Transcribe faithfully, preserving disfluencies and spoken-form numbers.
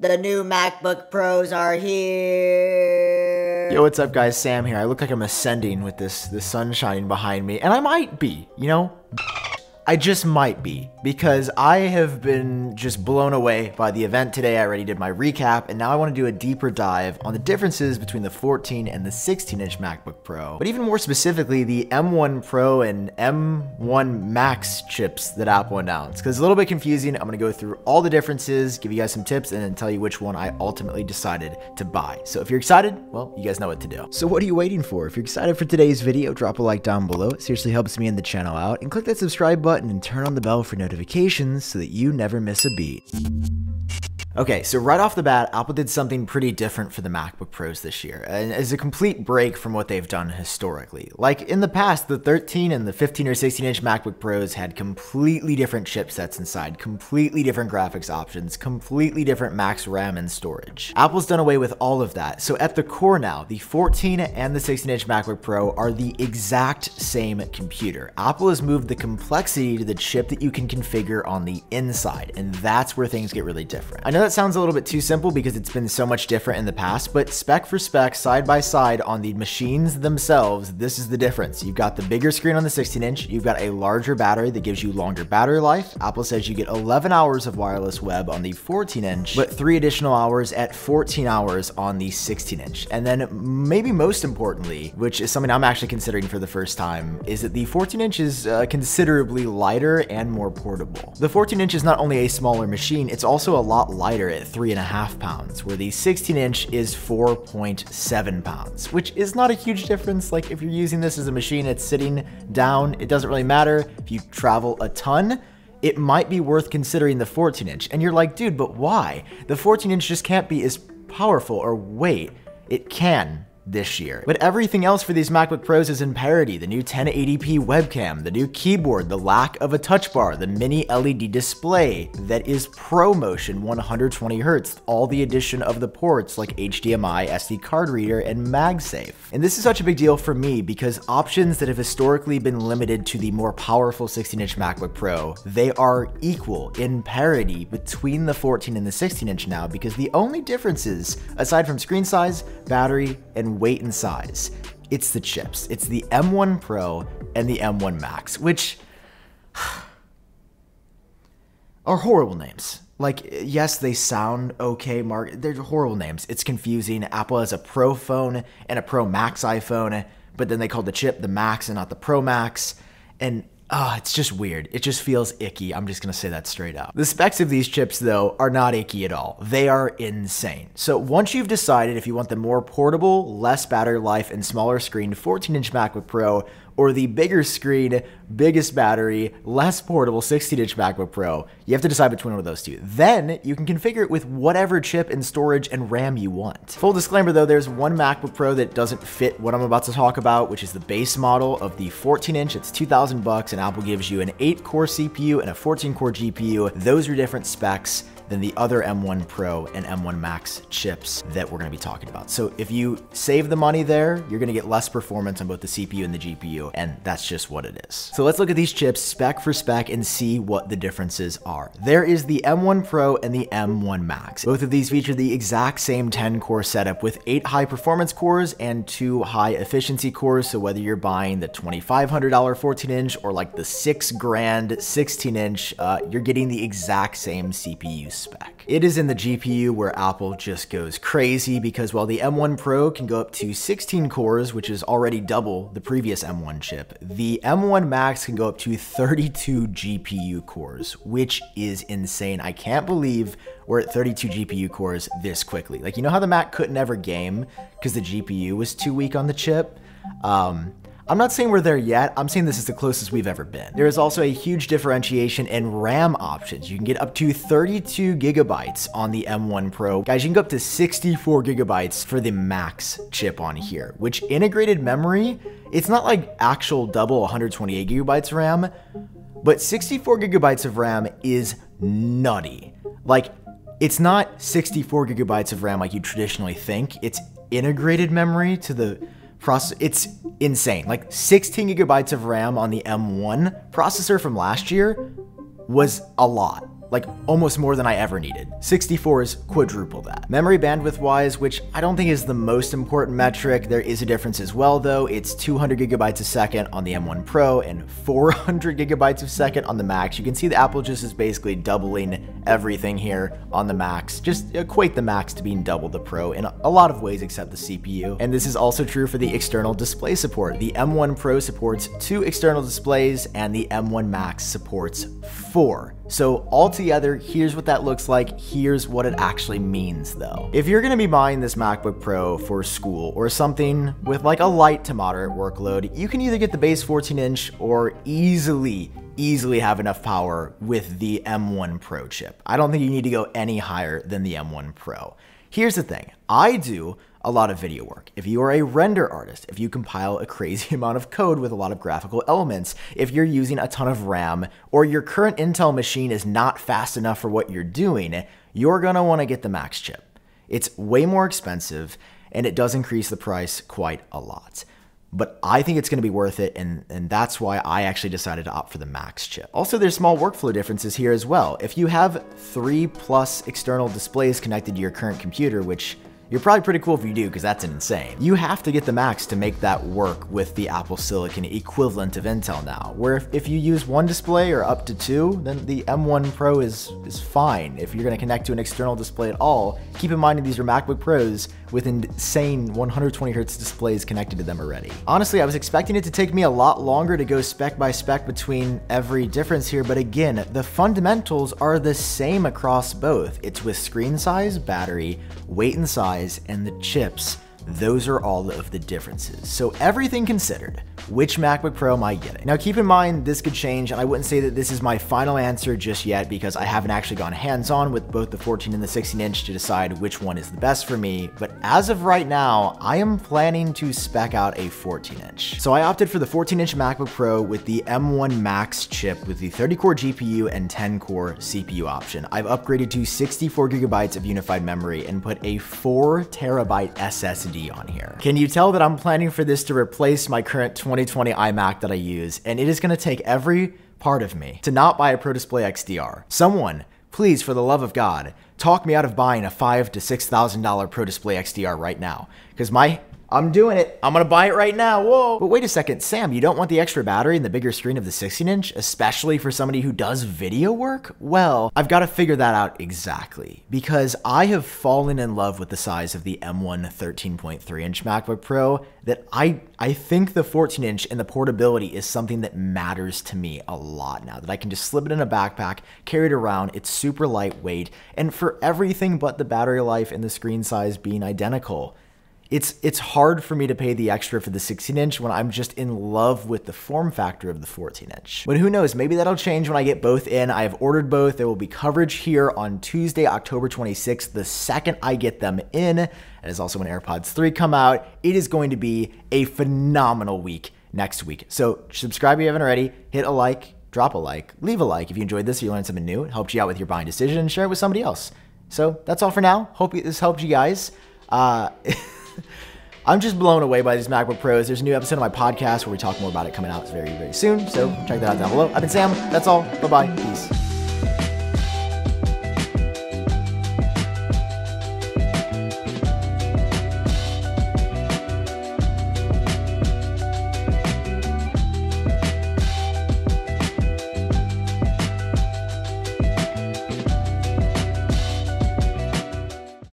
The new MacBook Pros are here. Yo, what's up guys, Sam here. I look like I'm ascending with this, this sun shining behind me, and I might be, you know? I just might be, because I have been just blown away by the event today. I already did my recap, and now I want to do a deeper dive on the differences between the fourteen and the sixteen inch MacBook Pro, but even more specifically, the M one Pro and M one Max chips that Apple announced, because it's a little bit confusing. I'm going to go through all the differences, give you guys some tips, and then tell you which one I ultimately decided to buy. So if you're excited, well, you guys know what to do. So what are you waiting for? If you're excited for today's video, drop a like down below. It seriously helps me and the channel out, and click that subscribe button and turn on the bell for notifications so that you never miss a beat. Okay, so right off the bat, Apple did something pretty different for the MacBook Pros this year, and is a complete break from what they've done historically. Like in the past, the thirteen and the fifteen or sixteen inch MacBook Pros had completely different chipsets inside, completely different graphics options, completely different max RAM and storage. Apple's done away with all of that, so at the core now, the fourteen and the sixteen inch MacBook Pro are the exact same computer. Apple has moved the complexity to the chip that you can configure on the inside, and that's where things get really different. I know that sounds a little bit too simple because it's been so much different in the past, but spec for spec, side by side on the machines themselves, this is the difference. You've got the bigger screen on the sixteen inch, you've got a larger battery that gives you longer battery life. Apple says you get eleven hours of wireless web on the fourteen inch, but three additional hours at fourteen hours on the sixteen inch. And then maybe most importantly, which is something I'm actually considering for the first time, is that the fourteen inch is uh, considerably lighter and more portable. The fourteen inch is not only a smaller machine, it's also a lot lighter at three and a half pounds, where the sixteen inch is four point seven pounds, which is not a huge difference. Like if you're using this as a machine, it's sitting down, it doesn't really matter. If you travel a ton, it might be worth considering the fourteen inch. And you're like, dude, but why? The fourteen inch just can't be as powerful, or wait, it can this year. But everything else for these MacBook Pros is in parity. The new ten eighty p webcam, the new keyboard, the lack of a touch bar, the mini L E D display that is ProMotion one hundred twenty hertz, all the addition of the ports like H D M I, S D card reader, and MagSafe. And this is such a big deal for me because options that have historically been limited to the more powerful sixteen inch MacBook Pro, they are equal in parity between the fourteen and the sixteen inch now, because the only differences, aside from screen size, battery, and weight and size, it's the chips. It's the M one Pro and the M one Max, which are horrible names. Like, yes, they sound okay, Mark. They're horrible names. It's confusing. Apple has a Pro phone and a Pro Max iPhone, but then they called the chip the Max and not the Pro Max. And ah, oh, it's just weird. It just feels icky. I'm just gonna say that straight up. The specs of these chips, though, are not icky at all. They are insane. So once you've decided if you want the more portable, less battery life, and smaller screen fourteen inch MacBook Pro, or the bigger screen, biggest battery, less portable sixteen inch MacBook Pro, you have to decide between one of those two. Then you can configure it with whatever chip and storage and RAM you want. Full disclaimer though, there's one MacBook Pro that doesn't fit what I'm about to talk about, which is the base model of the fourteen inch. It's two thousand bucks, and Apple gives you an eight core C P U and a fourteen core G P U. Those are different specs than the other M one Pro and M one Max chips that we're gonna be talking about. So if you save the money there, you're gonna get less performance on both the C P U and the G P U, and that's just what it is. So let's look at these chips spec for spec and see what the differences are. There is the M one Pro and the M one Max. Both of these feature the exact same ten core setup with eight high performance cores and two high efficiency cores. So whether you're buying the twenty-five hundred dollar fourteen inch or like the six grand sixteen inch, uh, you're getting the exact same C P U spec. It is in the G P U where Apple just goes crazy, because while the M one Pro can go up to sixteen cores, which is already double the previous M one chip, the M one Max can go up to thirty-two G P U cores, which is insane. I can't believe we're at thirty-two G P U cores this quickly. Like, you know how the Mac couldn't ever game because the G P U was too weak on the chip? Um, I'm not saying we're there yet, I'm saying this is the closest we've ever been. There is also a huge differentiation in RAM options. You can get up to thirty-two gigabytes on the M one Pro. Guys, you can go up to sixty-four gigabytes for the Max chip on here, which integrated memory, it's not like actual double one hundred twenty-eight gigabytes RAM, but sixty-four gigabytes of RAM is nutty. Like, it's not sixty-four gigabytes of RAM like you traditionally think, it's integrated memory to the process. It's insane. Like sixteen gigabytes of RAM on the M one processor from last year was a lot. like almost more than I ever needed. sixty-four is quadruple that. Memory bandwidth wise, which I don't think is the most important metric, there is a difference as well though. It's two hundred gigabytes a second on the M one Pro and four hundred gigabytes a second on the Max. You can see the Apple just is basically doubling everything here on the Max. Just equate the Max to being double the Pro in a lot of ways except the C P U. And this is also true for the external display support. The M one Pro supports two external displays and the M one Max supports four. So altogether, here's what that looks like. Here's what it actually means though. If you're gonna be buying this MacBook Pro for school or something with like a light to moderate workload, you can either get the base fourteen inch or easily easily have enough power with the M one Pro chip. I don't think you need to go any higher than the M one Pro. Here's the thing, I do a lot of video work. If you are a render artist, if you compile a crazy amount of code with a lot of graphical elements, if you're using a ton of RAM, or your current Intel machine is not fast enough for what you're doing, you're gonna wanna get the Max chip. It's way more expensive, and it does increase the price quite a lot. But I think it's gonna be worth it, and, and that's why I actually decided to opt for the Max chip. Also, there's small workflow differences here as well. If you have three plus external displays connected to your current computer, which you're probably pretty cool if you do, because that's insane. You have to get the Max to make that work with the Apple Silicon equivalent of Intel now, where if, if you use one display or up to two, then the M one Pro is, is fine. If you're gonna connect to an external display at all, keep in mind that these are MacBook Pros with insane one hundred twenty hertz displays connected to them already. Honestly, I was expecting it to take me a lot longer to go spec by spec between every difference here, but again, the fundamentals are the same across both. It's with screen size, battery, weight and size, and the chips. Those are all of the differences. So everything considered, which MacBook Pro am I getting? Now keep in mind, this could change, and I wouldn't say that this is my final answer just yet because I haven't actually gone hands-on with both the fourteen and the sixteen inch to decide which one is the best for me. But as of right now, I am planning to spec out a fourteen inch. So I opted for the fourteen inch MacBook Pro with the M one Max chip with the thirty core G P U and ten core C P U option. I've upgraded to sixty-four gigabytes of unified memory and put a four terabyte S S D on here. Can you tell that I'm planning for this to replace my current twenty twenty iMac that I use, and it is gonna take every part of me to not buy a Pro Display X D R. Someone, please, for the love of God, talk me out of buying a five to six thousand dollar Pro Display X D R right now, because my I'm doing it. I'm gonna buy it right now, whoa. But wait a second, Sam, you don't want the extra battery and the bigger screen of the sixteen inch, especially for somebody who does video work? Well, I've gotta figure that out exactly, because I have fallen in love with the size of the M one thirteen point three inch MacBook Pro that I, I think the fourteen inch and the portability is something that matters to me a lot now, that I can just slip it in a backpack, carry it around, it's super lightweight, and for everything but the battery life and the screen size being identical, It's, it's hard for me to pay the extra for the sixteen inch when I'm just in love with the form factor of the fourteen inch. But who knows, maybe that'll change when I get both in. I have ordered both. There will be coverage here on Tuesday, October twenty-sixth, the second I get them in. That is also when AirPods three come out. It is going to be a phenomenal week next week. So subscribe if you haven't already, hit a like, drop a like, leave a like if you enjoyed this or you learned something new. It helped you out with your buying decision, and share it with somebody else. So that's all for now. Hope this helped you guys. Uh, I'm just blown away by these MacBook Pros. There's a new episode of my podcast where we talk more about it coming out very, very soon. So check that out down below. I've been Sam. That's all. Bye-bye. Peace.